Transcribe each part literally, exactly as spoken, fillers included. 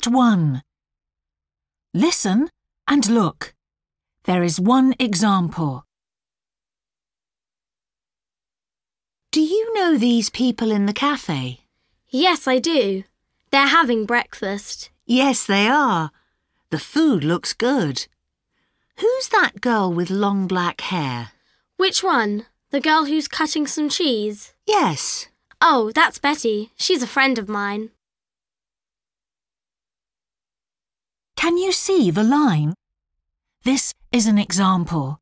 Part one. Listen and look. There is one example. Do you know these people in the cafe? Yes, I do. They're having breakfast. Yes, they are. The food looks good. Who's that girl with long black hair? Which one? The girl who's cutting some cheese? Yes. Oh, that's Betty. She's a friend of mine. Can you see the line? This is an example.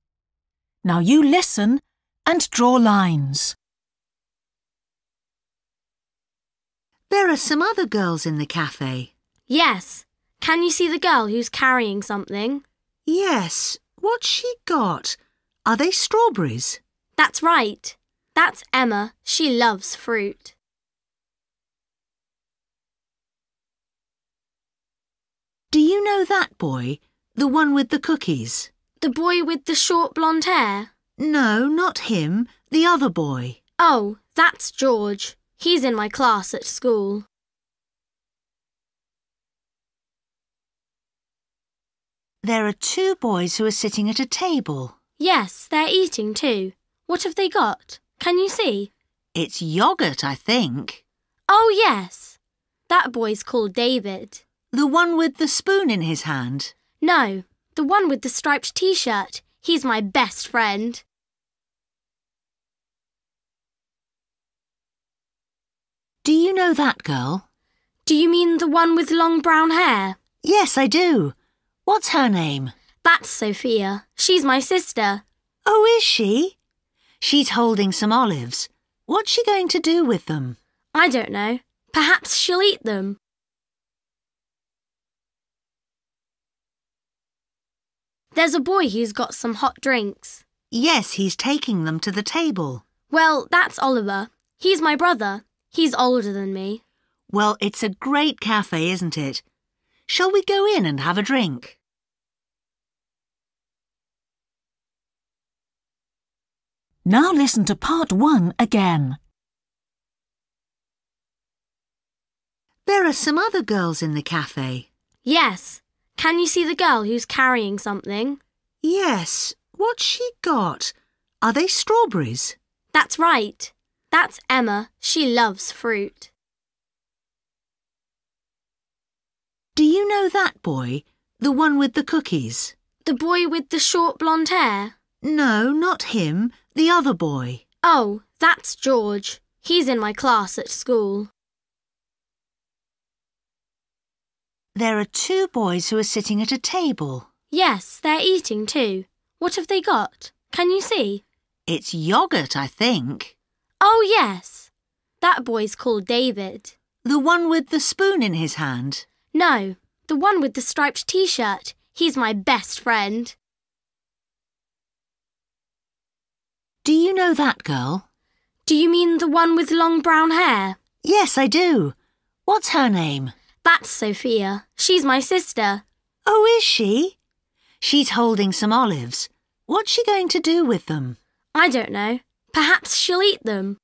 Now you listen and draw lines. There are some other girls in the cafe. Yes. Can you see the girl who's carrying something? Yes. What's she got? Are they strawberries? That's right. That's Emma. She loves fruit. Do you know that boy? The one with the cookies? The boy with the short blonde hair? No, not him. The other boy. Oh, that's George. He's in my class at school. There are two boys who are sitting at a table. Yes, they're eating too. What have they got? Can you see? It's yoghurt, I think. Oh, yes. That boy's called David. The one with the spoon in his hand? No, the one with the striped t-shirt. He's my best friend. Do you know that girl? Do you mean the one with long brown hair? Yes, I do. What's her name? That's Sophia. She's my sister. Oh, is she? She's holding some olives. What's she going to do with them? I don't know. Perhaps she'll eat them. There's a boy who's got some hot drinks. Yes, he's taking them to the table. Well, that's Oliver. He's my brother. He's older than me. Well, it's a great cafe, isn't it? Shall we go in and have a drink? Now listen to part one again. There are some other girls in the cafe. Yes. Can you see the girl who's carrying something? Yes. What's she got? Are they strawberries? That's right. That's Emma. She loves fruit. Do you know that boy? The one with the cookies? The boy with the short blonde hair? No, not him. The other boy. Oh, that's George. He's in my class at school. There are two boys who are sitting at a table. Yes, they're eating too. What have they got? Can you see? It's yoghurt, I think. Oh, yes. That boy's called David. The one with the spoon in his hand? No, the one with the striped t-shirt. He's my best friend. Do you know that girl? Do you mean the one with long brown hair? Yes, I do. What's her name? That's Sophia. She's my sister. Oh, is she? She's holding some olives. What's she going to do with them? I don't know. Perhaps she'll eat them.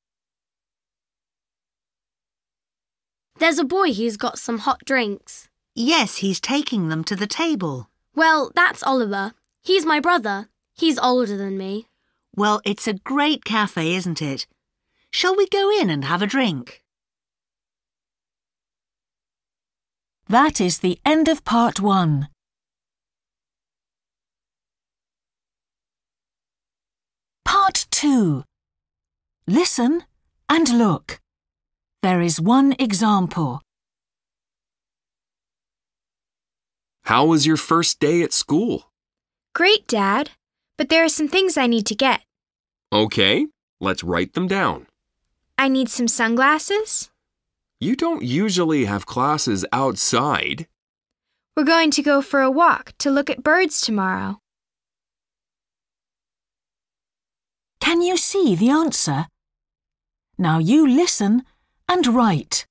There's a boy who's got some hot drinks. Yes, he's taking them to the table. Well, that's Oliver. He's my brother. He's older than me. Well, it's a great cafe, isn't it? Shall we go in and have a drink? That is the end of part one. Part two. Listen and look. There is one example. How was your first day at school? Great, Dad, but there are some things I need to get. Okay, let's write them down. I need some sunglasses. You don't usually have classes outside. We're going to go for a walk to look at birds tomorrow. Can you see the answer? Now you listen and write.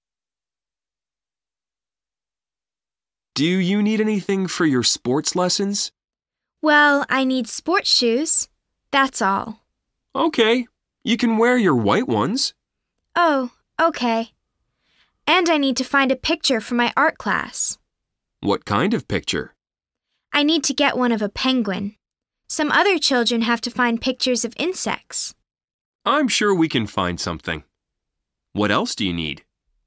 Do you need anything for your sports lessons? Well, I need sports shoes. That's all. Okay. You can wear your white ones. Oh, okay. And I need to find a picture for my art class. What kind of picture? I need to get one of a penguin. Some other children have to find pictures of insects. I'm sure we can find something. What else do you need?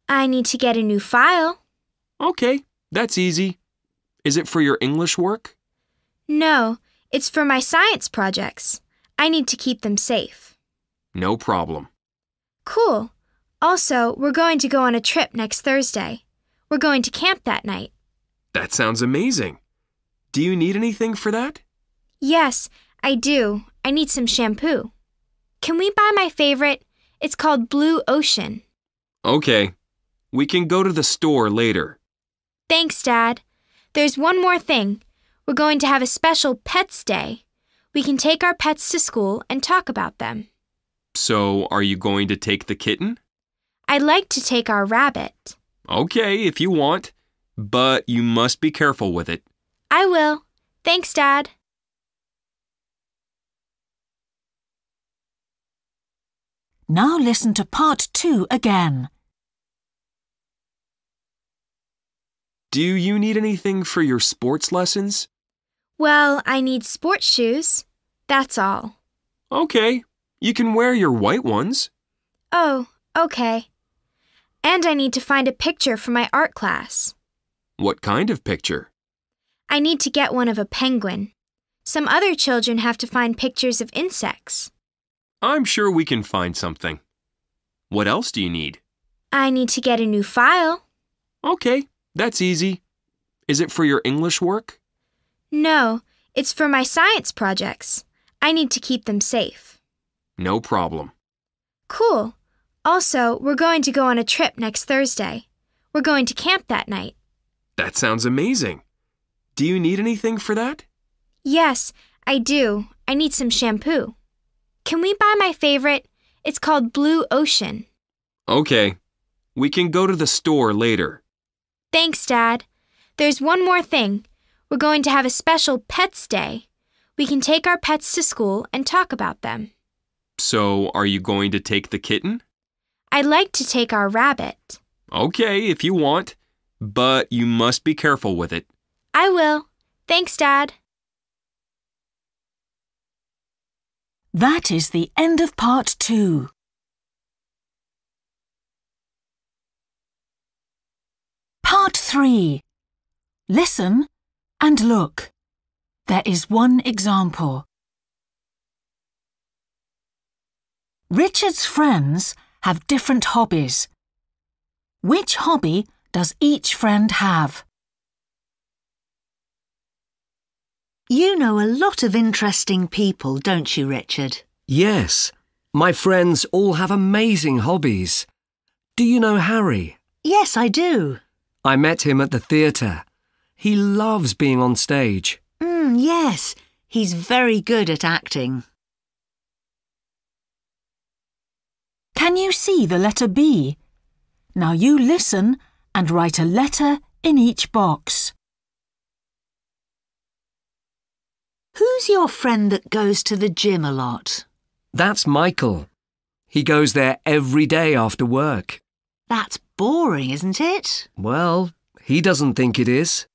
I need to get a new file. Okay, that's easy. Is it for your English work? No, it's for my science projects. I need to keep them safe. No problem. Cool. Also, we're going to go on a trip next Thursday. We're going to camp that night. That sounds amazing. Do you need anything for that? Yes, I do. I need some shampoo. Can we buy my favorite? It's called Blue Ocean. Okay. We can go to the store later. Thanks, Dad. There's one more thing. We're going to have a special Pets Day. We can take our pets to school and talk about them. So, are you going to take the kitten? I'd like to take our rabbit. Okay, if you want, but you must be careful with it. I will. Thanks, Dad. Now listen to part two again. Do you need anything for your sports lessons? Well, I need sports shoes. That's all. Okay. You can wear your white ones. Oh, okay. And I need to find a picture for my art class. What kind of picture? I need to get one of a penguin. Some other children have to find pictures of insects. I'm sure we can find something. What else do you need? I need to get a new file. Okay, that's easy. Is it for your English work? No, it's for my science projects. I need to keep them safe. No problem. Cool. Also, we're going to go on a trip next Thursday. We're going to camp that night. That sounds amazing. Do you need anything for that? Yes, I do. I need some shampoo. Can we buy my favorite? It's called Blue Ocean. Okay. We can go to the store later. Thanks, Dad. There's one more thing. We're going to have a special Pets Day. We can take our pets to school and talk about them. So, are you going to take the kitten? I'd like to take our rabbit. Okay, if you want, but you must be careful with it. I will. Thanks, Dad. That is the end of part two. Part three. Listen and look. There is one example. Richard's friends have different hobbies. Which hobby does each friend have? You know a lot of interesting people, don't you, Richard? Yes. My friends all have amazing hobbies. Do you know Harry? Yes, I do. I met him at the theatre. He loves being on stage. Mm, yes, he's very good at acting. Can you see the letter B? Now you listen and write a letter in each box. Who's your friend that goes to the gym a lot? That's Michael. He goes there every day after work. That's boring, isn't it? Well, he doesn't think it is.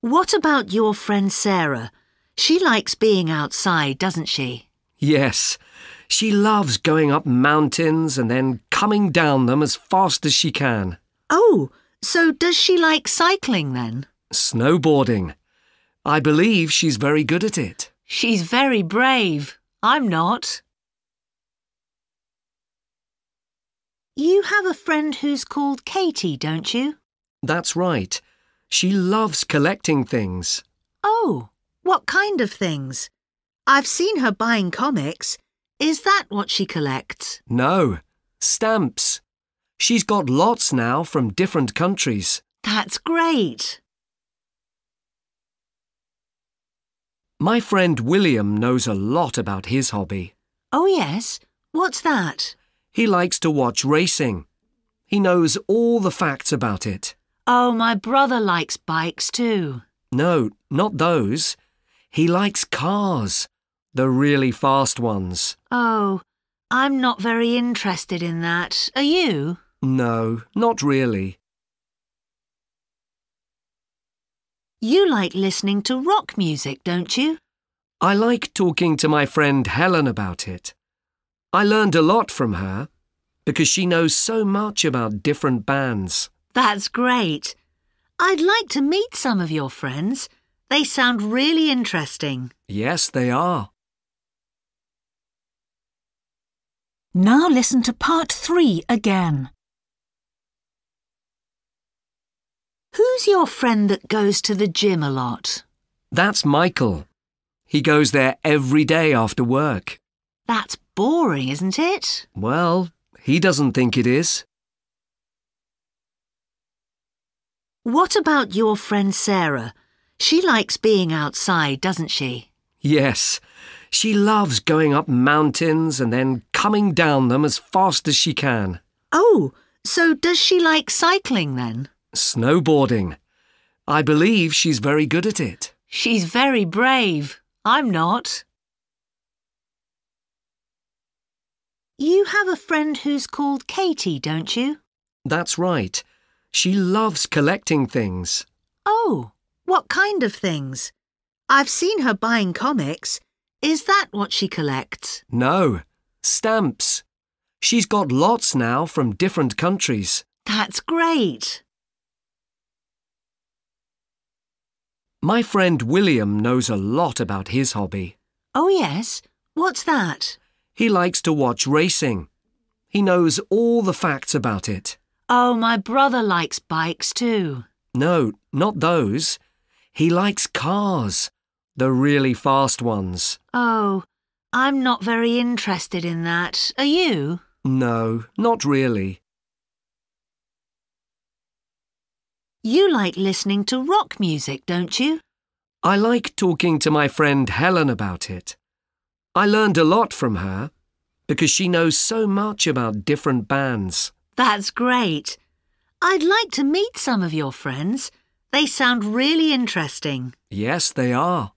What about your friend Sarah? She likes being outside, doesn't she? Yes, she loves going up mountains and then coming down them as fast as she can. Oh, so does she like cycling then? Snowboarding. I believe she's very good at it. She's very brave. I'm not. You have a friend who's called Katie, don't you? That's right. She loves collecting things. Oh, what kind of things? I've seen her buying comics. Is that what she collects? No, stamps. She's got lots now from different countries. That's great. My friend William knows a lot about his hobby. Oh yes, what's that? He likes to watch racing. He knows all the facts about it. Oh, my brother likes bikes too. No, not those. He likes cars. The really fast ones. Oh, I'm not very interested in that. Are you? No, not really. You like listening to rock music, don't you? I like talking to my friend Helen about it. I learned a lot from her because she knows so much about different bands. That's great. I'd like to meet some of your friends. They sound really interesting. Yes, they are. Now listen to part three again. Who's your friend that goes to the gym a lot? That's Michael. He goes there every day after work. That's boring, isn't it? Well, he doesn't think it is. What about your friend Sarah? She likes being outside, doesn't she? Yes. She loves going up mountains and then coming down them as fast as she can. Oh, so does she like cycling then? Snowboarding. I believe she's very good at it. She's very brave. I'm not. You have a friend who's called Katie, don't you? That's right. She loves collecting things. Oh, what kind of things? I've seen her buying comics. Is that what she collects? No, stamps. She's got lots now from different countries. That's great. My friend William knows a lot about his hobby. Oh yes, what's that? He likes to watch racing. He knows all the facts about it. Oh, my brother likes bikes too. No, not those. He likes cars, the really fast ones. Oh, I'm not very interested in that. Are you? No, not really. You like listening to rock music, don't you? I like talking to my friend Helen about it. I learned a lot from her because she knows so much about different bands. That's great. I'd like to meet some of your friends. They sound really interesting. Yes, they are.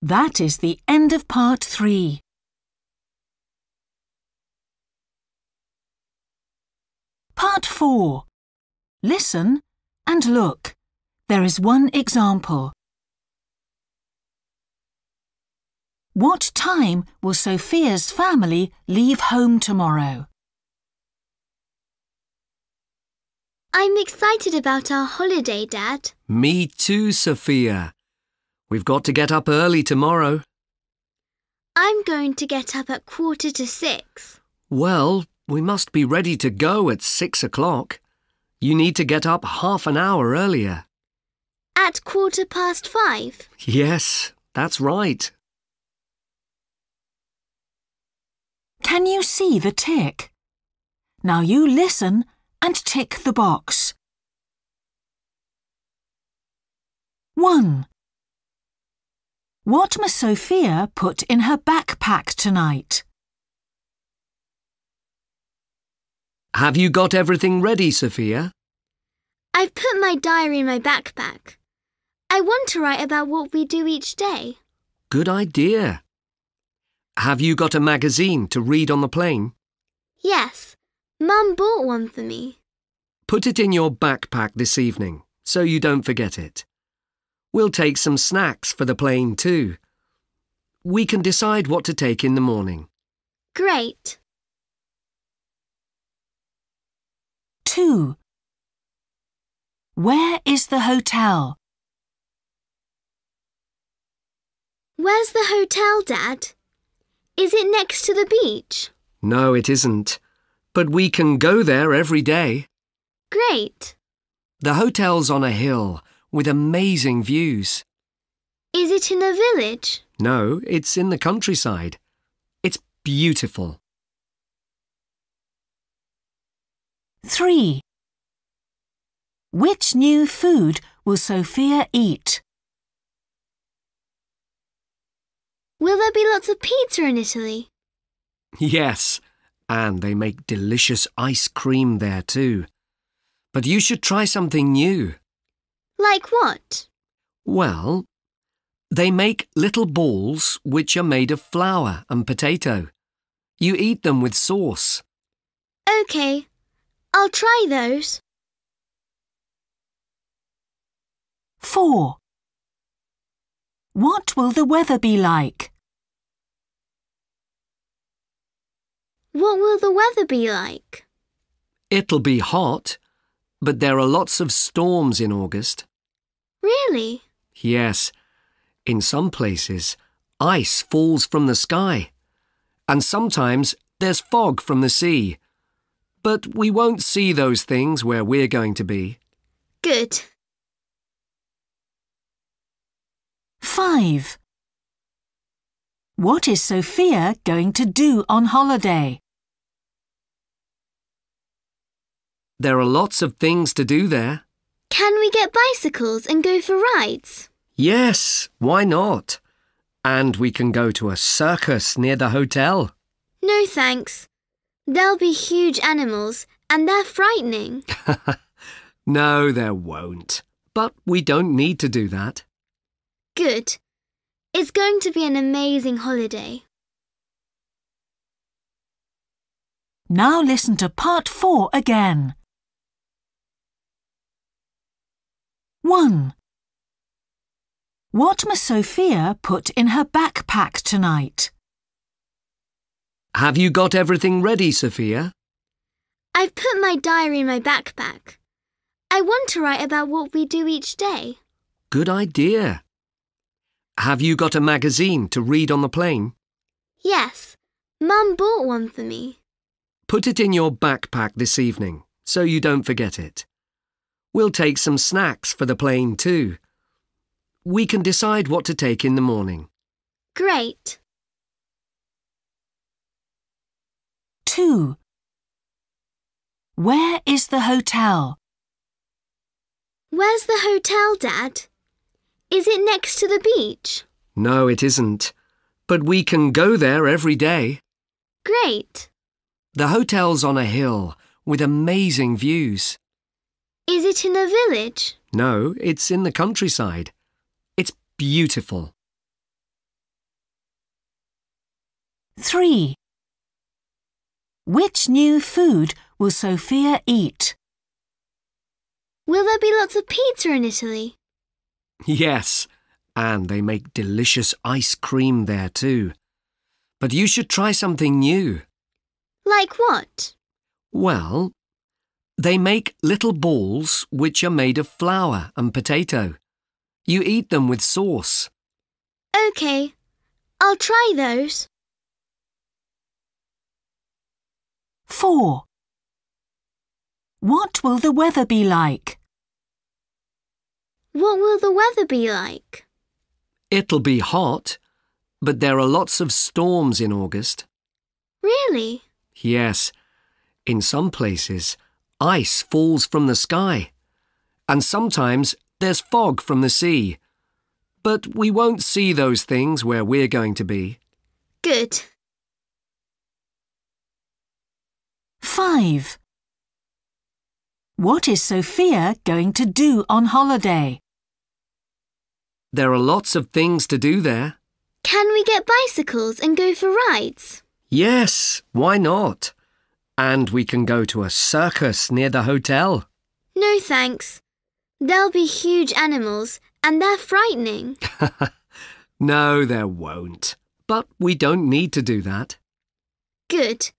That is the end of part three. Part four. Listen and look. There is one example. What time will Sophia's family leave home tomorrow? I'm excited about our holiday, Dad. Me too, Sophia. We've got to get up early tomorrow. I'm going to get up at quarter to six. Well, we must be ready to go at six o'clock. You need to get up half an hour earlier. At quarter past five? Yes, that's right. Can you see the tick? Now you listen and tick the box. One. What must Sophia put in her backpack tonight? Have you got everything ready, Sophia? I've put my diary in my backpack. I want to write about what we do each day. Good idea. Have you got a magazine to read on the plane? Yes. Mum bought one for me. Put it in your backpack this evening, so you don't forget it. We'll take some snacks for the plane too. We can decide what to take in the morning. Great. Two. Where is the hotel? Where's the hotel, Dad? Is it next to the beach? No, it isn't. But we can go there every day. Great. The hotel's on a hill with amazing views. Is it in a village? No, it's in the countryside. It's beautiful. Three. Which new food will Sophia eat? Will there be lots of pizza in Italy? Yes, and they make delicious ice cream there too. But you should try something new. Like what? Well, they make little balls which are made of flour and potato. You eat them with sauce. OK, I'll try those. four. What will the weather be like? What will the weather be like? It'll be hot, but there are lots of storms in August. Really? Yes. In some places, ice falls from the sky, and sometimes there's fog from the sea. But we won't see those things where we're going to be. Good. Five. What is Sophia going to do on holiday? There are lots of things to do there. Can we get bicycles and go for rides? Yes, why not? And we can go to a circus near the hotel. No thanks. There'll be huge animals and they're frightening. No, there won't. But we don't need to do that. Good. It's going to be an amazing holiday. Now listen to part four again. one. What must Sophia put in her backpack tonight? Have you got everything ready, Sophia? I've put my diary in my backpack. I want to write about what we do each day. Good idea. Have you got a magazine to read on the plane? Yes. Mum bought one for me. Put it in your backpack this evening, so you don't forget it. We'll take some snacks for the plane too. We can decide what to take in the morning. Great. two. Where is the hotel? Where's the hotel, Dad? Is it next to the beach? No, it isn't. But we can go there every day. Great. The hotel's on a hill with amazing views. Is it in a village? No, it's in the countryside. It's beautiful. three. Which new food will Sophia eat? Will there be lots of pizza in Italy? Yes, and they make delicious ice cream there too. But you should try something new. Like what? Well, they make little balls which are made of flour and potato. You eat them with sauce. OK, I'll try those. four. What will the weather be like? What will the weather be like? It'll be hot, but there are lots of storms in August. Really? Yes. In some places, ice falls from the sky, and sometimes there's fog from the sea. But we won't see those things where we're going to be. Good. five. What is Sophia going to do on holiday? There are lots of things to do there. Can we get bicycles and go for rides? Yes, why not? And we can go to a circus near the hotel. No thanks. There'll be huge animals and they're frightening. No, there won't. But we don't need to do that. Good.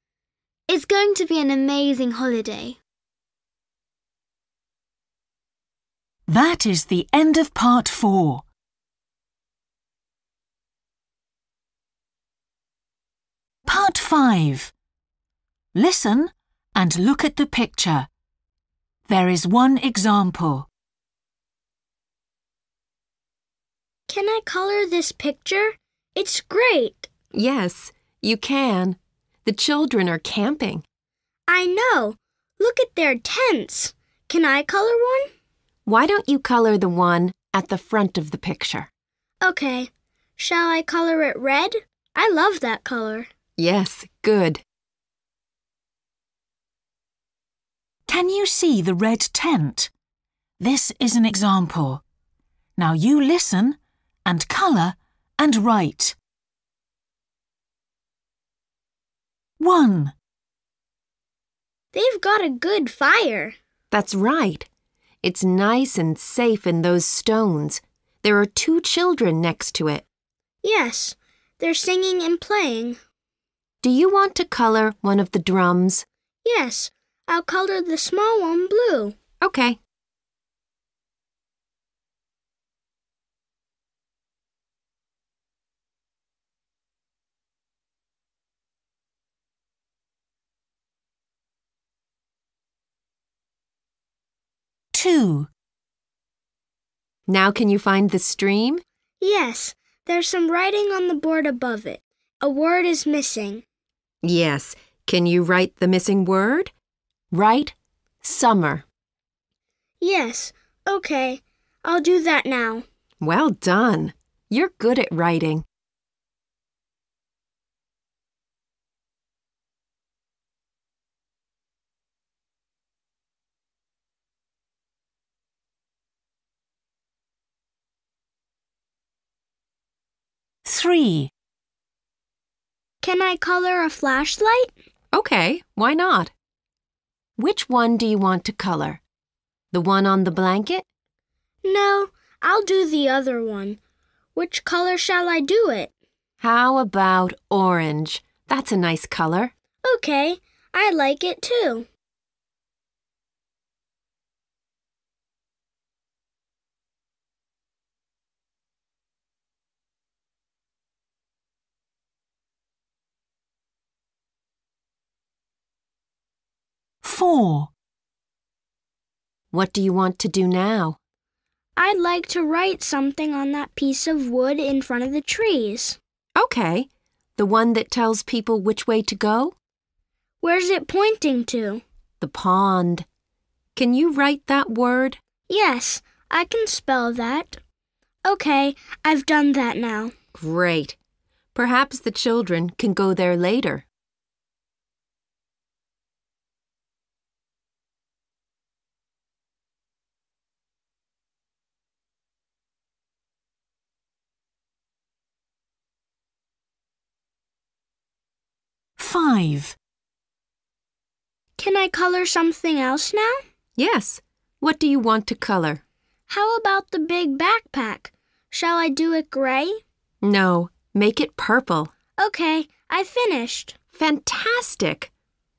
It's going to be an amazing holiday. That is the end of part four. Part five. Listen and look at the picture. There is one example. Can I colour this picture? It's great. Yes, you can. The children are camping. I know. Look at their tents. Can I color one? Why don't you color the one at the front of the picture? Okay. Shall I color it red? I love that color. Yes, good. Can you see the red tent? This is an example. Now you listen and color and write. one. They've got a good fire. That's right. It's nice and safe in those stones. There are two children next to it. Yes, they're singing and playing. Do you want to color one of the drums? Yes, I'll color the small one blue. Okay. Two. Now can you find the stream? Yes, there's some writing on the board above it. A word is missing. Yes, can you write the missing word? Write summer. Yes, okay, I'll do that now. Well done. You're good at writing. Three. Can I color a flashlight? Okay, why not? Which one do you want to color? The one on the blanket? No, I'll do the other one. Which color shall I do it? How about orange? That's a nice color. Okay, I like it too. Four. What do you want to do now? I'd like to write something on that piece of wood in front of the trees. Okay. The one that tells people which way to go? Where's it pointing to? The pond. Can you write that word? Yes, I can spell that. Okay, I've done that now. Great. Perhaps the children can go there later. Five. Can I color something else now? Yes. What do you want to color? How about the big backpack? Shall I do it gray? No, make it purple. Okay, I finished. Fantastic!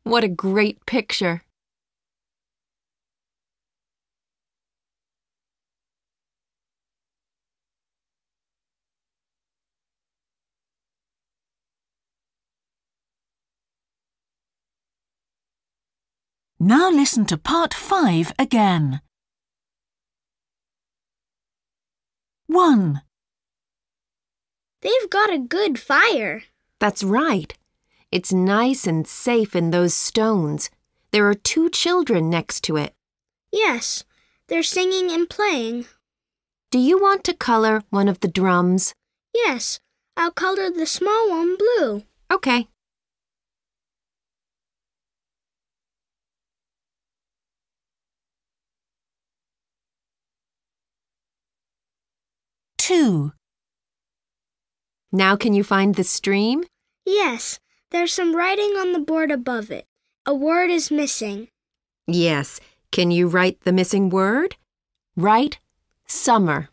What a great picture! Now listen to part five again. One. They've got a good fire. That's right. It's nice and safe in those stones. There are two children next to it. Yes, they're singing and playing. Do you want to color one of the drums? Yes, I'll color the small one blue. Okay. Two. Now can you find the stream? Yes, there's some writing on the board above it. A word is missing. Yes, can you write the missing word? Write summer.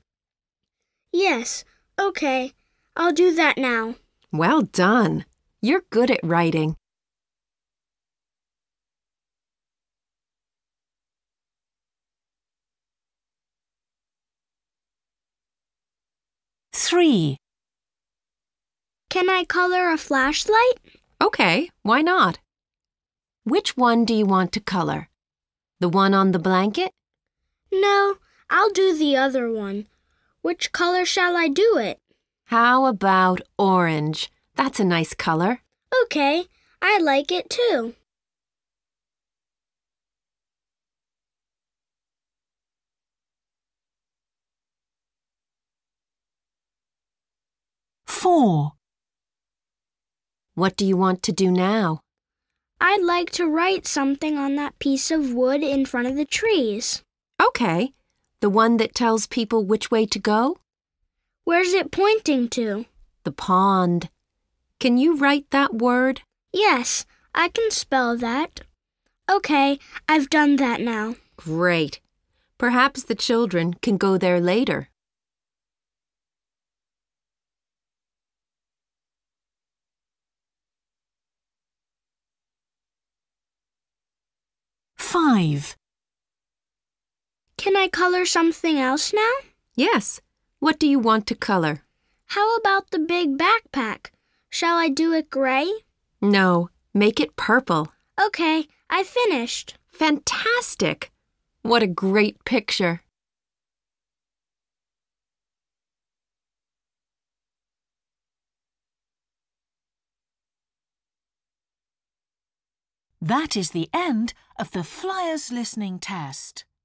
Yes, okay, I'll do that now. Well done. You're good at writing. Three. Can I color a flashlight? Okay, why not? Which one do you want to color? The one on the blanket? No, I'll do the other one. Which color shall I do it? How about orange? That's a nice color. Okay, I like it too. Four. What do you want to do now? I'd like to write something on that piece of wood in front of the trees. Okay. The one that tells people which way to go? Where's it pointing to? The pond. Can you write that word? Yes, I can spell that. Okay, I've done that now. Great. Perhaps the children can go there later. Five. Can I color something else now? Yes. What do you want to color? How about the big backpack? Shall I do it gray? No, make it purple. Okay, I finished. Fantastic! What a great picture. That is the end of the Flyer's listening test.